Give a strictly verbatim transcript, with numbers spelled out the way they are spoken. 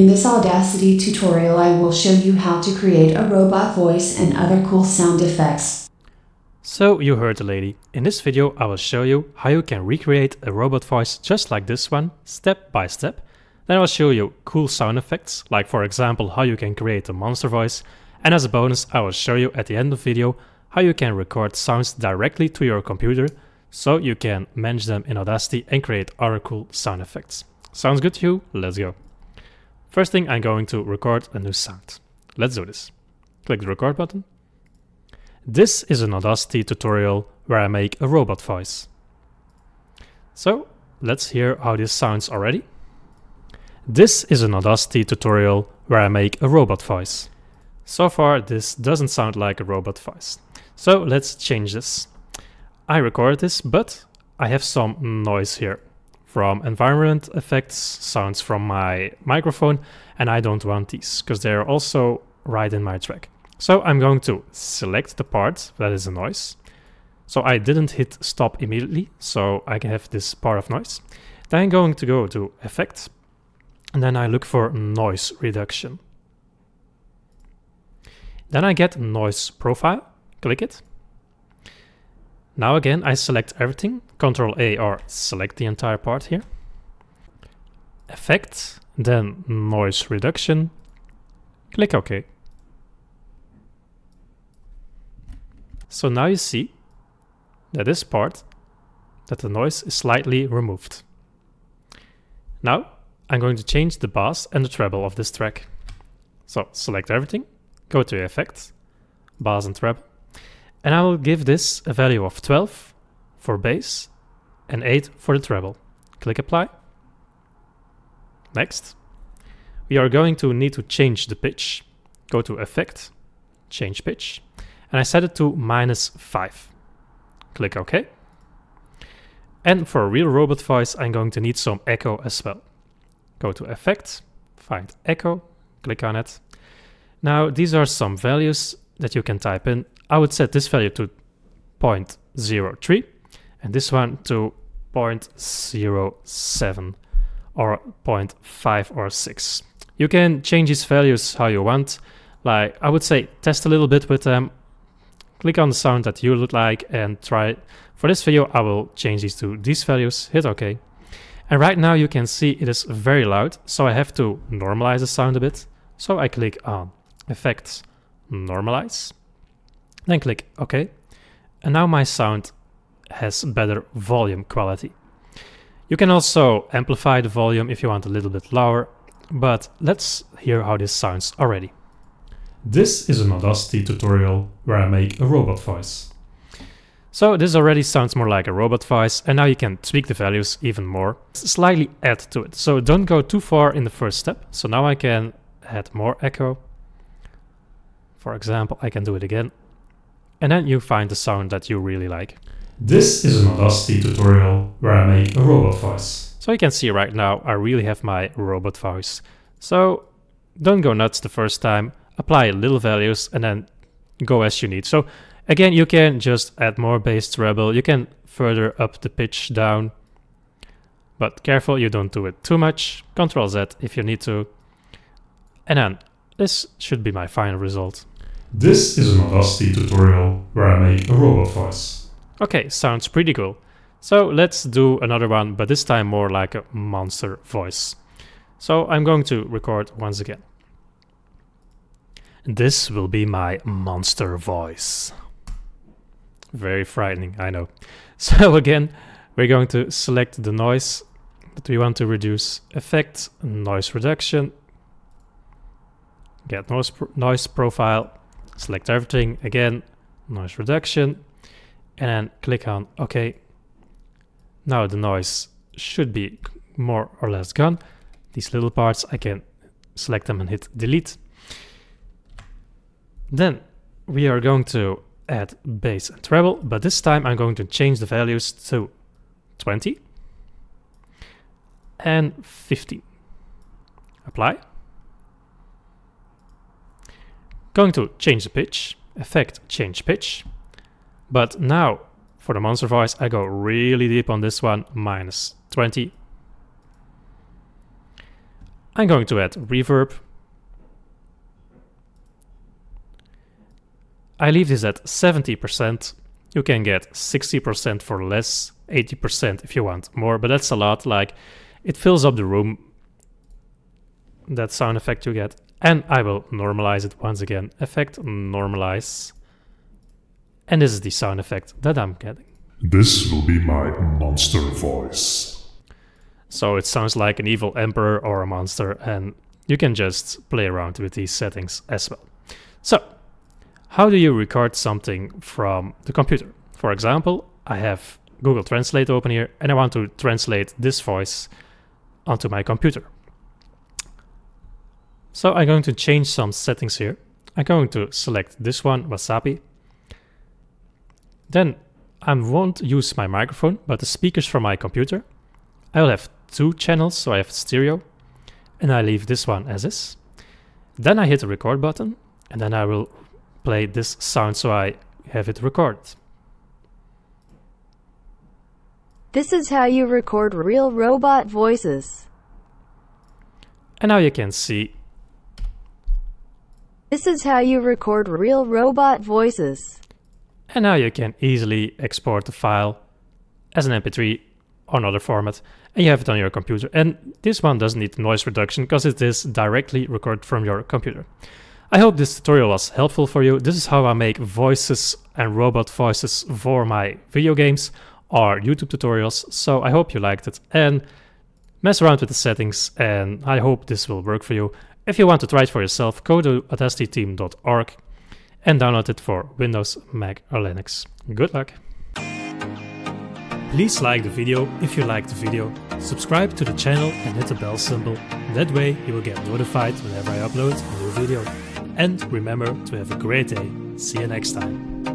In this Audacity tutorial, I will show you how to create a robot voice and other cool sound effects. So you heard the lady. In this video, I will show you how you can recreate a robot voice just like this one, step by step. Then I will show you cool sound effects, like for example how you can create a monster voice. And as a bonus, I will show you at the end of the video how you can record sounds directly to your computer, so you can manage them in Audacity and create other cool sound effects. Sounds good to you? Let's go. First thing, I'm going to record a new sound. Let's do this. Click the record button. This is an Audacity tutorial where I make a robot voice. So let's hear how this sounds already. This is an Audacity tutorial where I make a robot voice. So far, this doesn't sound like a robot voice. So let's change this. I recorded this, but I have some noise here from environment effects, sounds from my microphone, and I don't want these because they're also right in my track. So I'm going to select the part that is a noise. So I didn't hit stop immediately, so I can have this part of noise. Then I'm going to go to effect, and then I look for noise reduction. Then I get noise profile, click it. Now again, I select everything, control A or select the entire part here. Effect, then noise reduction, click OK. So now you see that this part, that the noise is slightly removed. Now I'm going to change the bass and the treble of this track. So select everything. Go to effect, bass and treble, and I will give this a value of twelve for bass and eight for the treble. Click apply. Next, we are going to need to change the pitch. Go to effect, change pitch, and I set it to minus five. Click OK. And for a real robot voice, I'm going to need some echo as well. Go to effect, find echo, click on it. Now, these are some values that you can type in. I would set this value to zero point zero three and this one to zero point zero seven or zero point five or six. You can change these values how you want. Like, I would say test a little bit with them. Click on the sound that you would like and try it. For this video, I will change these to these values. Hit OK. And right now you can see it is very loud, so I have to normalize the sound a bit. So I click on effects, normalize, then click OK. And now my sound has better volume quality. You can also amplify the volume if you want a little bit lower, but let's hear how this sounds already. This is an Audacity tutorial where I make a robot voice. So this already sounds more like a robot voice, and now you can tweak the values even more, slightly add to it. So don't go too far in the first step. So now I can add more echo. For example, I can do it again. And then you find the sound that you really like. This is an Audacity tutorial where I make a robot voice. So you can see right now I really have my robot voice. So don't go nuts the first time, apply little values and then go as you need. So again, you can just add more bass, treble, you can further up the pitch down. But careful you don't do it too much. control Z if you need to. And then this should be my final result. This is an Audacity tutorial where I make a robot voice. Okay, sounds pretty cool. So let's do another one, but this time more like a monster voice. So I'm going to record once again. This will be my monster voice. Very frightening, I know. So again, we're going to select the noise that we want to reduce. Effect, noise reduction. Get noise, pro noise profile, select everything again, noise reduction, and then click on OK. Now the noise should be more or less gone. These little parts, I can select them and hit delete. Then we are going to add bass and treble, but this time I'm going to change the values to twenty and fifty. Apply. Going to change the pitch, effect, change pitch. But now for the monster voice, I go really deep on this one, minus twenty. I'm going to add reverb. I leave this at seventy percent. You can get sixty percent for less, eighty percent if you want more, but that's a lot. Like, it fills up the room, that sound effect you get. And I will normalize it once again. Effect, normalize. And this is the sound effect that I'm getting. This will be my monster voice. So it sounds like an evil emperor or a monster, and you can just play around with these settings as well. So, how do you record something from the computer? For example, I have Google Translate open here, and I want to translate this voice onto my computer. So I'm going to change some settings here. I'm going to select this one, WASAPI. Then I won't use my microphone, but the speakers from my computer. I will have two channels, so I have stereo, and I leave this one as is. Then I hit the record button, and then I will play this sound, so I have it recorded. This is how you record real robot voices. And now you can see. This is how you record real robot voices. And now you can easily export the file as an M P three or another format, and you have it on your computer. And this one doesn't need noise reduction because it is directly recorded from your computer. I hope this tutorial was helpful for you. This is how I make voices and robot voices for my video games or YouTube tutorials. So I hope you liked it, and mess around with the settings, and I hope this will work for you. If you want to try it for yourself, go to audacity team dot org and download it for Windows, Mac or Linux. Good luck! Please like the video if you liked the video, subscribe to the channel and hit the bell symbol. That way you will get notified whenever I upload a new video. And remember to have a great day. See you next time.